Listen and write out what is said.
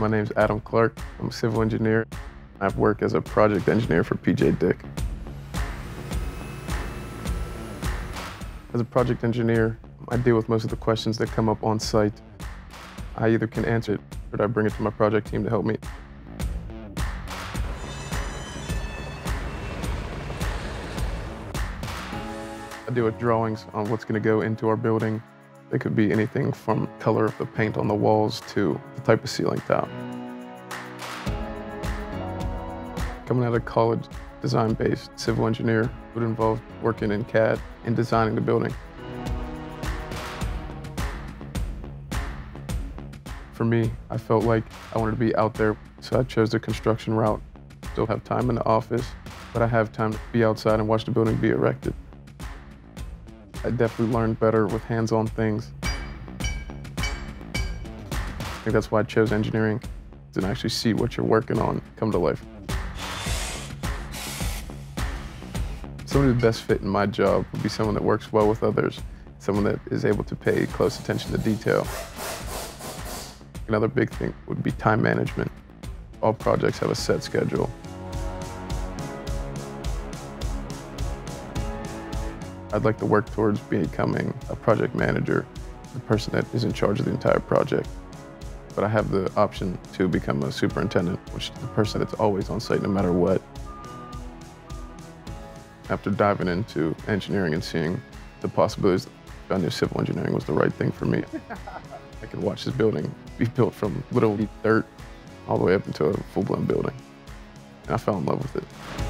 My name's Adam Clark. I'm a civil engineer. I work as a project engineer for PJ Dick. As a project engineer, I deal with most of the questions that come up on site. I either can answer it or I bring it to my project team to help me. I deal with drawings on what's going to go into our building. It could be anything from color of the paint on the walls to the type of ceiling tile. Coming out of college, design-based civil engineer would involve working in CAD and designing the building. For me, I felt like I wanted to be out there, so I chose the construction route. Still have time in the office, but I have time to be outside and watch the building be erected. I definitely learned better with hands-on things. I think that's why I chose engineering, to actually see what you're working on come to life. Somebody who's best fit in my job would be someone that works well with others, someone that is able to pay close attention to detail. Another big thing would be time management. All projects have a set schedule. I'd like to work towards becoming a project manager, the person that is in charge of the entire project. But I have the option to become a superintendent, which is the person that's always on site no matter what. After diving into engineering and seeing the possibilities, I knew civil engineering was the right thing for me. I could watch this building be built from little dirt all the way up into a full-blown building. And I fell in love with it.